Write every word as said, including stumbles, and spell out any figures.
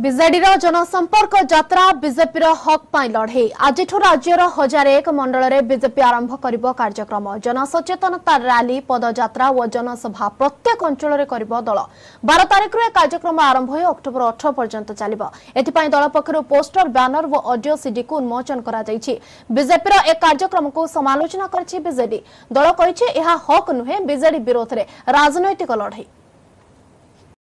BJD जनसंपर्क यात्रा BJP हक पाई लड़े आज राज्यर हजार एक मंडल में बीजेपी आरंभ कर कार्यक्रम जनसचेतनता रैली पदयात्रा और जनसभा प्रत्येक अंचल में कर दल बारह तारीख कार्यक्रम आरंभ हो अक्टोबर अठारह पर्यंत चलिबो। एथिपाई दल पक्षर पोस्टर बैनर और ऑडियो सीडी को उन्मोचन करा जायछि। बीजेपीर एक कार्यक्रम को समालोचना करछि बीजेडी दल कहछि एहा हक नुहे बीजेडी विरोध में राजनैतिक लड़ाई।